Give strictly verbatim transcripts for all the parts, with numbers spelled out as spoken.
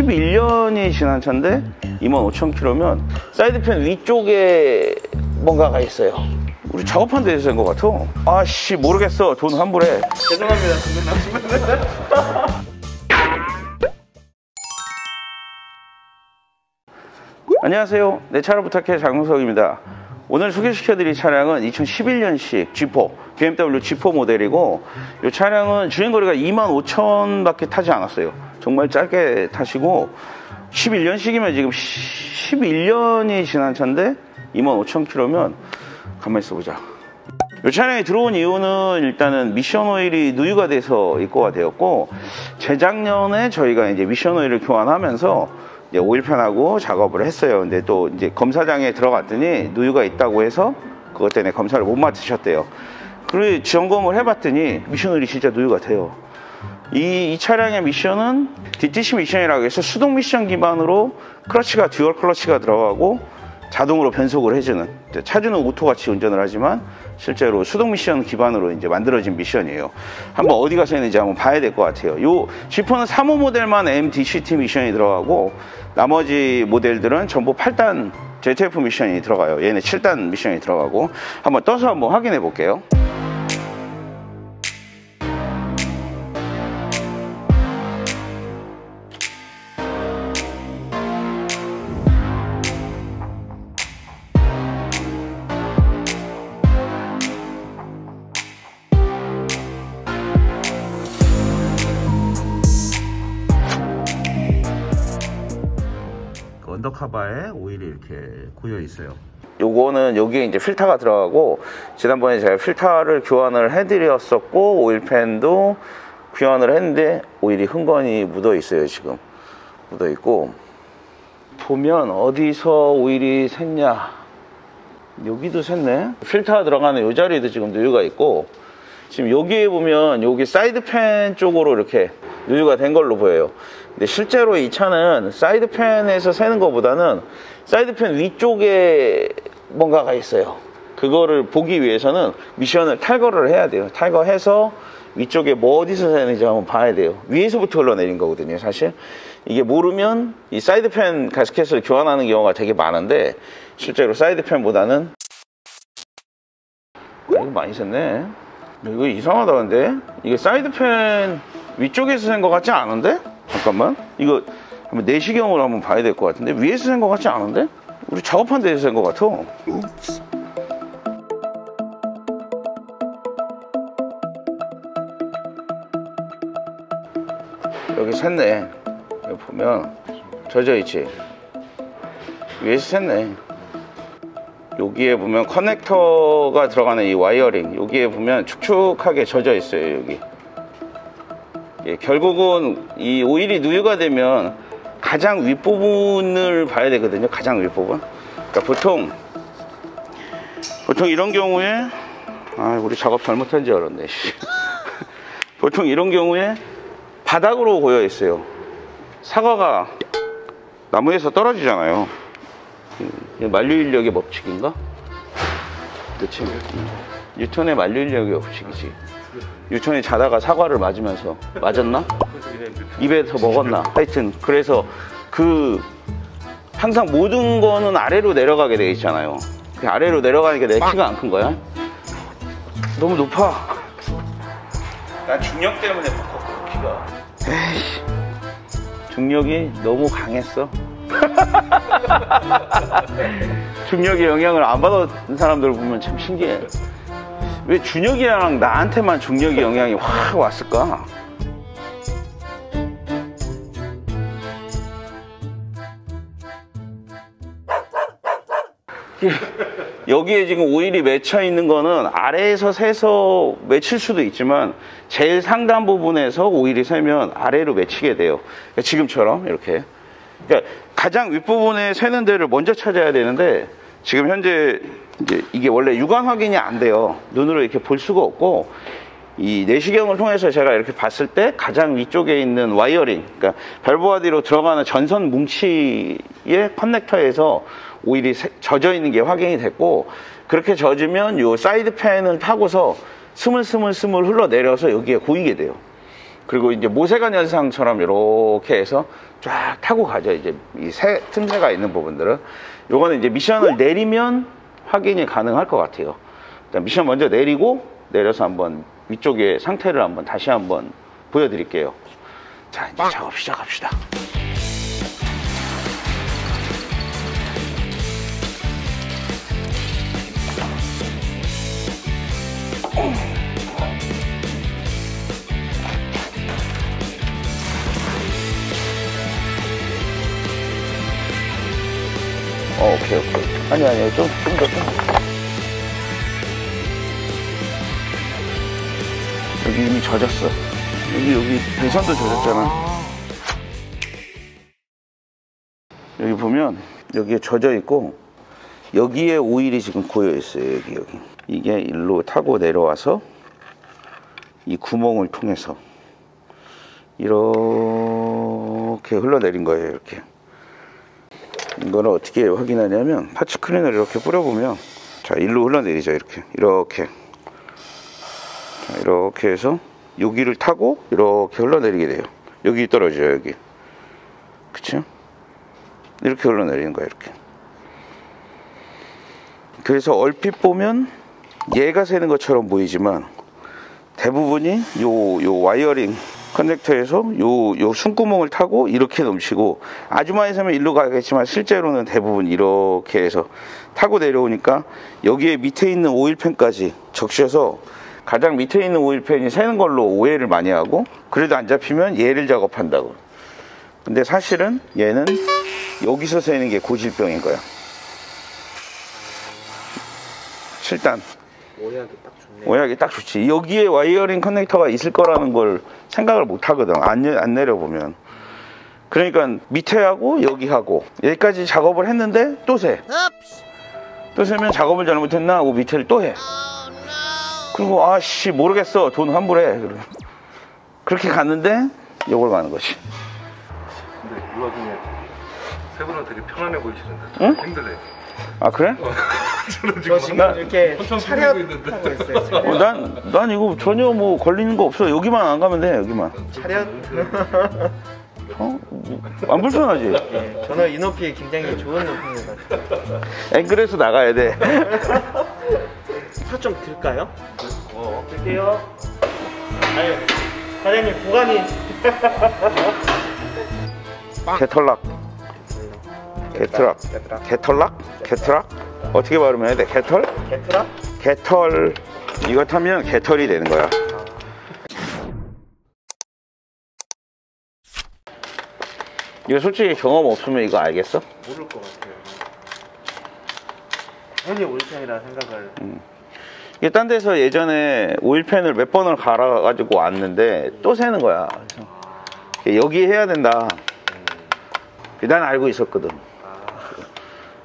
십일 년이 지난 차인데 이만 오천 킬로미터면 사이드팬 위쪽에 뭔가가 있어요. 우리 작업한 데서인 것 같아. 아씨 모르겠어. 돈 환불해. 죄송합니다. 돈 남으시면. 안녕하세요. 내 차를 부탁해 장문석입니다. 오늘 소개시켜드릴 차량은 이천십일 년식 지 사 비엠더블유 지 사 모델이고, 이 차량은 주행거리가 이만 오천 밖에 타지 않았어요. 정말 짧게 타시고, 십일 년식이면 지금 십일 년이 지난 차인데 이만 오천 킬로미터면 가만히 있어보자. 이 차량이 들어온 이유는 일단은 미션 오일이 누유가 돼서 입고가 되었고, 재작년에 저희가 이제 미션 오일을 교환하면서 이제 오일팬하고 작업을 했어요. 근데 또 이제 검사장에 들어갔더니 누유가 있다고 해서 그것 때문에 검사를 못 맡으셨대요. 그리고 점검을 해봤더니 미션 오일이 진짜 누유가 돼요. 이, 이 차량의 미션은 디티씨 미션이라고 해서 수동 미션 기반으로 클러치가 듀얼 클러치가 들어가고 자동으로 변속을 해주는, 차주는 오토같이 운전을 하지만 실제로 수동 미션 기반으로 이제 만들어진 미션이에요. 한번 어디 가서 있는지 한번 봐야 될 것 같아요. 요 지퍼는 삼 호 모델만 엠디씨티 미션이 들어가고 나머지 모델들은 전부 팔 단 제트에프 미션이 들어가요. 얘는 칠 단 미션이 들어가고, 한번 떠서 한번 확인해 볼게요. 언더카바에 오일이 이렇게 고여 있어요. 요거는 여기에 이제 필터가 들어가고, 지난번에 제가 필터를 교환을 해드렸었고 오일팬도 교환을 했는데 오일이 흥건히 묻어 있어요. 지금 묻어 있고, 보면 어디서 오일이 샜냐, 여기도 샜네. 필터 들어가는 요 자리도 지금 누유가 있고, 지금 여기에 보면 여기 사이드팬 쪽으로 이렇게 누유가 된 걸로 보여요. 근데 실제로 이 차는 사이드팬에서 새는 것보다는 사이드팬 위쪽에 뭔가가 있어요. 그거를 보기 위해서는 미션을 탈거를 해야 돼요. 탈거해서 위쪽에 뭐 어디서 새는지 한번 봐야 돼요. 위에서부터 흘러내린 거거든요. 사실 이게 모르면 이 사이드팬 가스켓을 교환하는 경우가 되게 많은데, 실제로 사이드팬보다는 이거 많이 샜네. 이거 이상하다. 근데 이게 사이드팬 위쪽에서 센 것 같지 않은데? 잠깐만, 이거 한번 내시경으로 한번 봐야 될 것 같은데, 위에서 센 것 같지 않은데? 우리 작업한 데에서 센 것 같아. 여기 샜네. 여기 보면 젖어있지? 위에서 샜네. 여기에 보면 커넥터가 들어가는 이 와이어링, 여기에 보면 축축하게 젖어있어요. 여기 예, 결국은 이 오일이 누유가 되면 가장 윗부분을 봐야 되거든요. 가장 윗부분. 그러니까 보통 보통 이런 경우에, 아 우리 작업 잘못한 줄 알았네. 보통 이런 경우에 바닥으로 고여 있어요. 사과가 나무에서 떨어지잖아요. 만류인력의 법칙인가? 그치? 뉴턴의 만류인력의 법칙이지. 유천이 자다가 사과를 맞으면서 맞았나? 입에서 먹었나? 하여튼 그래서 그 항상 모든 거는 아래로 내려가게 돼 있잖아요. 그 아래로 내려가니까 내 키가 안 큰 거야? 너무 높아. 난 중력 때문에 컸거든, 키가. 에이씨, 중력이 너무 강했어. 중력의 영향을 안 받은 사람들 보면 참 신기해. 왜 준혁이랑 나한테만 중력의 영향이 확 왔을까? 여기에 지금 오일이 맺혀 있는 거는 아래에서 새서 맺힐 수도 있지만, 제일 상단 부분에서 오일이 새면 아래로 맺히게 돼요. 그러니까 지금처럼 이렇게. 그러니까 가장 윗부분에 새는 데를 먼저 찾아야 되는데, 지금 현재 이제 이게 원래 육안 확인이 안 돼요. 눈으로 이렇게 볼 수가 없고, 이 내시경을 통해서 제가 이렇게 봤을 때 가장 위쪽에 있는 와이어링, 그러니까 발브와 뒤로 들어가는 전선 뭉치의 커넥터에서 오일이 젖어 있는 게 확인이 됐고, 그렇게 젖으면 이 사이드 팬을 타고서 스물스물스물 흘러내려서 여기에 고이게 돼요. 그리고 이제 모세관 현상처럼 이렇게 해서 쫙 타고 가죠. 이제 이 새 틈새가 있는 부분들은 요거는 이제 미션을 내리면 확인이 가능할 것 같아요. 일단 미션 먼저 내리고 내려서 한번 위쪽의 상태를 한번 다시 한번 보여드릴게요. 자, 이제 작업 시작합시다. 어, 오케이, 오케이. 아니, 아니요. 좀, 좀 더, 좀 더. 여기 이미 젖었어. 여기, 여기, 배선도 젖었잖아. 여기 보면, 여기에 젖어 있고, 여기에 오일이 지금 고여 있어요. 여기, 여기. 이게 일로 타고 내려와서, 이 구멍을 통해서, 이렇게 흘러내린 거예요. 이렇게. 이거는 어떻게 확인하냐면 파츠 클리너를 이렇게 뿌려보면 자 일로 흘러내리죠. 이렇게 이렇게 자, 이렇게 해서 여기를 타고 이렇게 흘러내리게 돼요. 여기 떨어져요. 여기 그쵸? 이렇게 흘러내리는 거야. 이렇게. 그래서 얼핏 보면 얘가 새는 것처럼 보이지만 대부분이 요, 요 와이어링 커넥터에서 요, 요 숨구멍을 타고 이렇게 넘치고 아주 많이 사면 일로 가겠지만 실제로는 대부분 이렇게 해서 타고 내려오니까 여기에 밑에 있는 오일팬까지 적셔서 가장 밑에 있는 오일팬이 새는 걸로 오해를 많이 하고 그래도 안 잡히면 얘를 작업한다고. 근데 사실은 얘는 여기서 새는 게 고질병인 거야. 칠 단 오해하기 딱 좋네. 오해하기 딱 좋지. 여기에 와이어링 커넥터가 있을 거라는 걸 생각을 못 하거든. 안, 안 내려보면. 그러니까 밑에하고 여기하고 여기까지 작업을 했는데 또 새. 또 새면 작업을 잘못했나 하고 밑에를 또 해. 그리고 아씨 모르겠어. 돈 환불해. 그러면. 그렇게 갔는데 요걸 가는 거지. 근데 이 와중에 세 분은 되게 편안해 보이시는데 응? 힘드네. 아 그래? 어. 저 지금 나, 이렇게 차려 있는데. 어, 난, 난 이거 전혀 뭐 걸리는 거 없어. 여기만 안 가면 돼. 여기만. 차렷. 어? 안 불편하지? 네, 저는 이 높이 굉장히 좋은 높이인 것 같아요. 앵글에서 나가야 돼. 차 좀 들까요? 어, 들게요. 아유, 사장님 보관이. 개털락. 개털락. 개털락. 개털락. 개털락. 어떻게 발음을 해야 돼? 개털? 개털아? 개털. 이거 타면 개털이 되는 거야. 이거 솔직히 경험 없으면 이거 알겠어? 모를 것 같아요. 당연히 오일팬이라 생각을. 음. 이게 딴 데서 예전에 오일팬을 몇 번을 갈아가지고 왔는데 또 새는 거야. 여기 해야 된다. 난 알고 있었거든.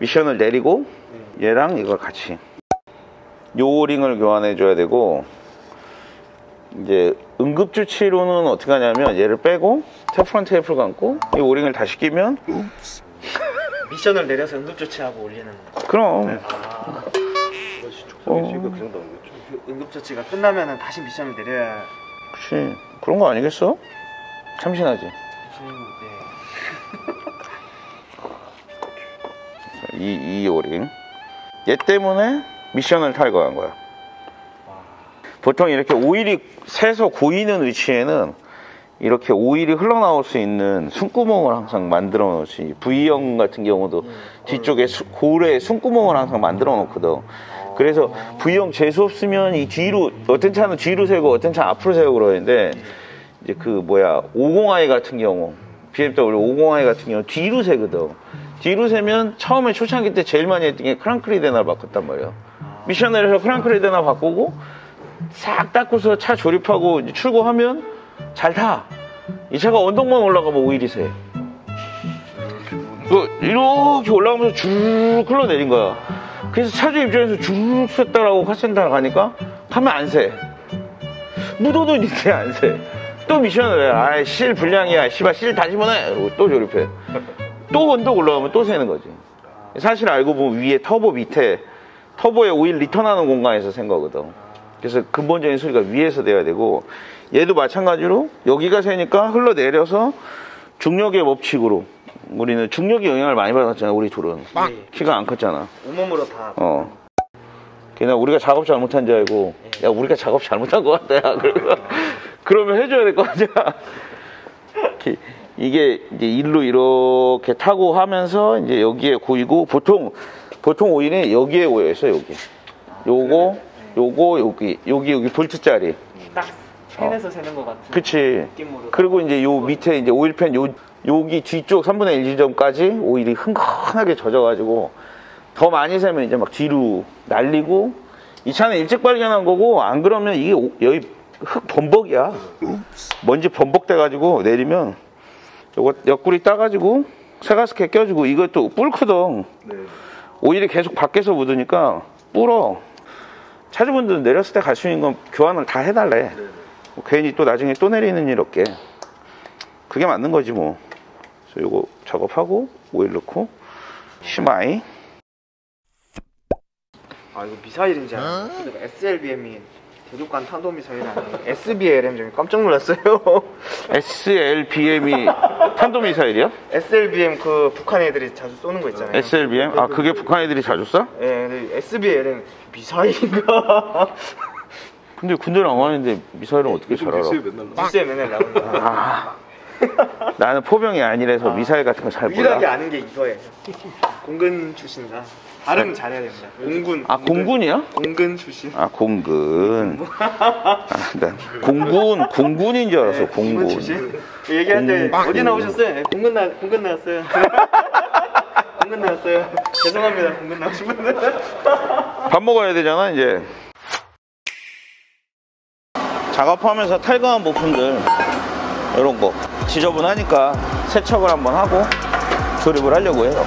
미션을 내리고 얘랑 이걸 같이 요 링을 교환해 줘야 되고 이제 응급조치로는 어떻게 하냐면 얘를 빼고 테프론 테이프를 감고 이 오링을 다시 끼면 미션을 내려서 응급조치하고 올리는 그럼 네. 아, 어... 응급조치가 끝나면은 다시 미션을 내려야 그치 그런 거 아니겠어? 참신하지? 음, 네. 이, 이 오링 얘 때문에 미션을 탈거한 거야. 보통 이렇게 오일이 새서 고이는 위치에는 이렇게 오일이 흘러나올 수 있는 숨구멍을 항상 만들어 놓지. V형 같은 경우도 뒤쪽에 고울에 숨구멍을 항상 만들어 놓거든. 그래서 V형 재수 없으면 이 뒤로 어떤 차는 뒤로 세고 어떤 차는 앞으로 세고 그러는데 이제 그 뭐야 오공아이 같은 경우 비엠더블유 오공아이 같은 경우 뒤로 세거든. 뒤로 세면 처음에 초창기 때 제일 많이 했던 게 크랑크 리데나를 바꿨단 말이에요. 미션 내려서 크랑크 리데나 바꾸고 싹 닦고서 차 조립하고 이제 출고하면 잘 타. 이 차가 언덕만 올라가면 오일이 새. 이렇게 올라가면서 쭉 흘러내린 거야. 그래서 차주 입장에서 쭉 샜다라고 카센터로 가니까 가면 안 새. 묻어도 이제 안 새. 또 미션을 해. 아이 실 불량이야. 씨발 실 다시 보내. 이러고 또 조립해. 또 언덕 올라가면 또 새는 거지. 사실 알고 보면 위에 터보 밑에 터보에 오일 리턴하는 공간에서 샌 거거든. 그래서 근본적인 수리가 위에서 돼야 되고, 얘도 마찬가지로 여기가 새니까 흘러내려서 중력의 법칙으로, 우리는 중력의 영향을 많이 받았잖아. 우리 둘은 빵! 키가 안 컸잖아. 온몸으로 다. 어. 그냥 우리가 작업 잘못한 줄 알고, 네. 야 우리가 작업 잘못한 것 같다 야. 그러면 해줘야 될 거 아니야. 이게 이제 일로 이렇게 타고 하면서 이제 여기에 고이고, 보통 보통 오일이 여기에 고여 있어. 여기 요거 요거 여기 여기 여기 볼트짜리 딱 펜에서 세는 것 같은. 그치. 느낌으로. 그리고 이제 요 밑에 이제 오일팬 요 여기 뒤쪽 삼분의 일 지점까지 오일이 흥건하게 젖어가지고 더 많이 세면 이제 막 뒤로 날리고, 이 차는 일찍 발견한 거고, 안 그러면 이게 오, 여기 흙 범벅이야. 먼지 범벅돼가지고 내리면 요거 옆구리 따가지고 새가스켓 껴주고, 이것도 뿔크덩. 네. 오일이 계속 밖에서 묻으니까 뿔어. 차주분들은 내렸을 때 갈 수 있는 건 교환을 다 해달래. 네. 뭐 괜히 또 나중에 또 내리는 일 없게. 그게 맞는 거지 뭐. 그래서 요거 작업하고 오일 넣고 시마이. 아 이거 미사일인지 알아요. 어? 에스엘비엠이 대륙간 탄도미사일 아니에요? 에스비엘엠 좀 깜짝 놀랐어요. 에스엘비엠이 탄도미사일이요? 에스엘비엠 그 북한 애들이 자주 쏘는 거 있잖아요. 에스엘비엠? 그, 아 그게 그, 북한 애들이 자주 쏴? 예, 근데 에스비엘엠 미사일인가? 근데 군대를 안 가는데 미사일은 어떻게 잘 알아? 뉴스에 맨날 나온다. 뉴스에 맨날 나온다. 아, 나는 포병이 아니라서 아, 미사일 같은 거 잘 몰라. 유일하게 아는 게 이거예요. 공군 출신이다. 발음 잘해야 됩니다. 공군. 아 공군이요? 공군 출신. 아 공군. 아, 난 공군 공군인 줄 알았어. 네, 공군. 공군 얘기할 때 공... 어디 나오셨어요? 네, 공군 나 공군 나왔어요. 공군 나왔어요. 죄송합니다. 공군 나오신 분들. 밥 먹어야 되잖아 이제. 작업하면서 탈거한 부품들 이런 거 지저분하니까 세척을 한번 하고 조립을 하려고 해요.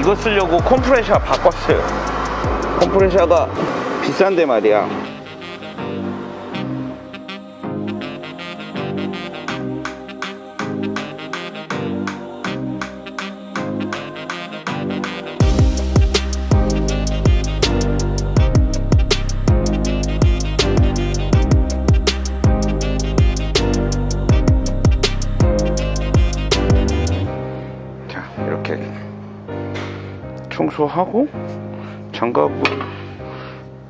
이거 쓰려고 컴프레셔 바꿨어요. 컴프레셔가 비싼데 말이야. 자, 이렇게 청소하고 장갑을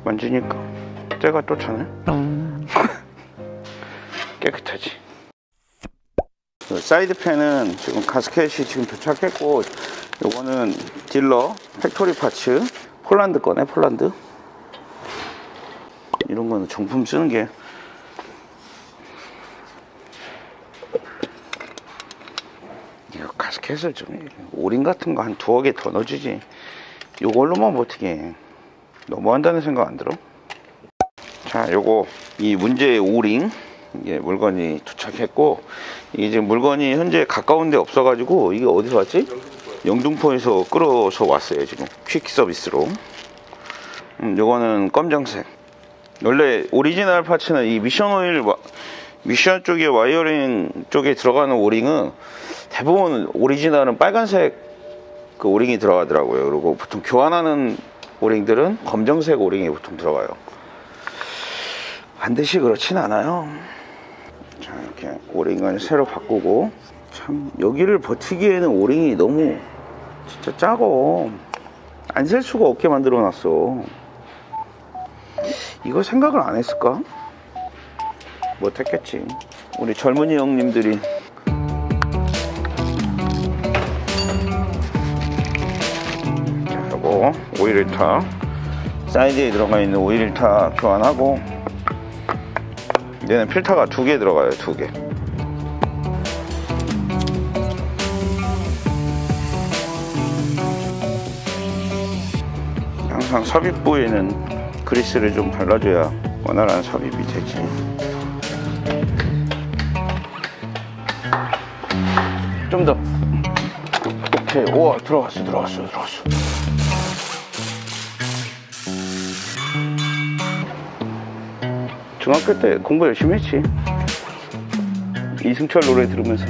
만지니까 때가 또 차네. 깨끗하지. 사이드팬은 지금 가스켓이 지금 도착했고, 요거는 딜러 팩토리 파츠 폴란드 거네. 폴란드. 이런 거는 정품 쓰는 게. 이거 가스켓을 좀 오링 같은 거 한 두어 개 더 넣어주지. 요걸로만 버티게 너무한다는 생각 안 들어? 자, 요거 이 문제의 오링, 이게 물건이 도착했고, 이게 지금 물건이 현재 가까운 데 없어가지고, 이게 어디서 왔지? 영등포에서 끌어서 왔어요. 지금 퀵 서비스로. 음, 요거는 검정색. 원래 오리지널 파츠는 이 미션 오일, 미션 쪽에 와이어링 쪽에 들어가는 오링은 대부분 오리지널은 빨간색 그 오링이 들어가더라고요. 그리고 보통 교환하는 오링들은 검정색 오링이 보통 들어가요. 반드시 그렇진 않아요. 자, 이렇게 오링을 새로 바꾸고. 참 여기를 버티기에는 오링이 너무 진짜 작어. 안 셀 수가 없게 만들어 놨어. 이거 생각을 안 했을까? 못 했겠지. 우리 젊은이 형님들이. 오일일타, 사이드에 들어가 있는 오일일타 교환하고, 얘는 필터가 두 개 들어가요. 두 개. 항상 삽입 부위는 그리스를 좀 발라줘야 원활한 삽입이 되지. 좀 더. 오케이. 우와, 들어갔어, 들어갔어, 들어갔어. 중학교 때 공부 열심히 했지. 이승철 노래 들으면서.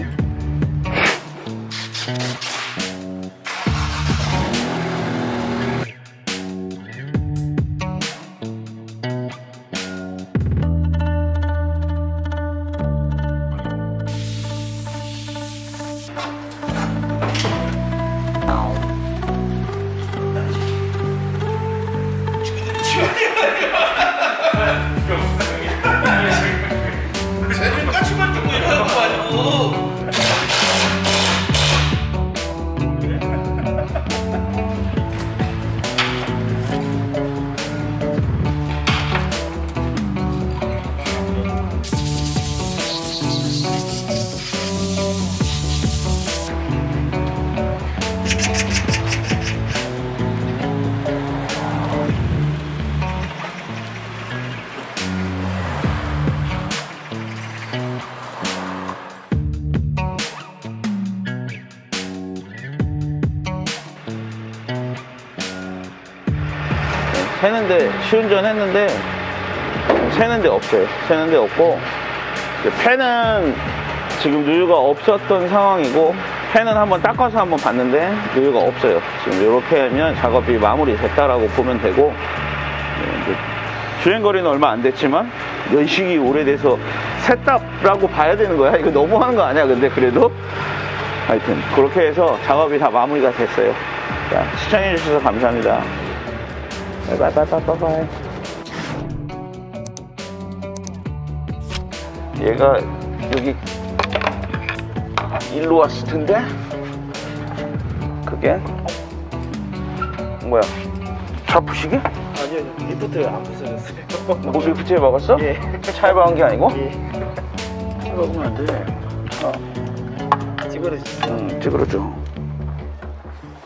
했는데, 시운전 했는데 새는 데 없어요. 새는 데 없고, 팬은 지금 누유가 없었던 상황이고, 팬은 한번 닦아서 한번 봤는데 누유가 없어요. 지금 이렇게 하면 작업이 마무리 됐다라고 보면 되고, 주행거리는 얼마 안 됐지만 연식이 오래돼서 샜다라고 봐야 되는 거야. 이거 너무하는 거 아니야? 근데 그래도 하여튼 그렇게 해서 작업이 다 마무리가 됐어요. 자, 시청해주셔서 감사합니다. 빠이빠이빠이빠이. 얘가 여기 일로 왔을 텐데, 그게 뭐야? 좌푸시게? 아니요, 리프트 안 부서졌어요. 뭐 리프트에 박았어? 예. 차에 박은 게 아니고? 예. 차에 박으면 안 돼. 어. 찌그러져. 응, 찌그러져.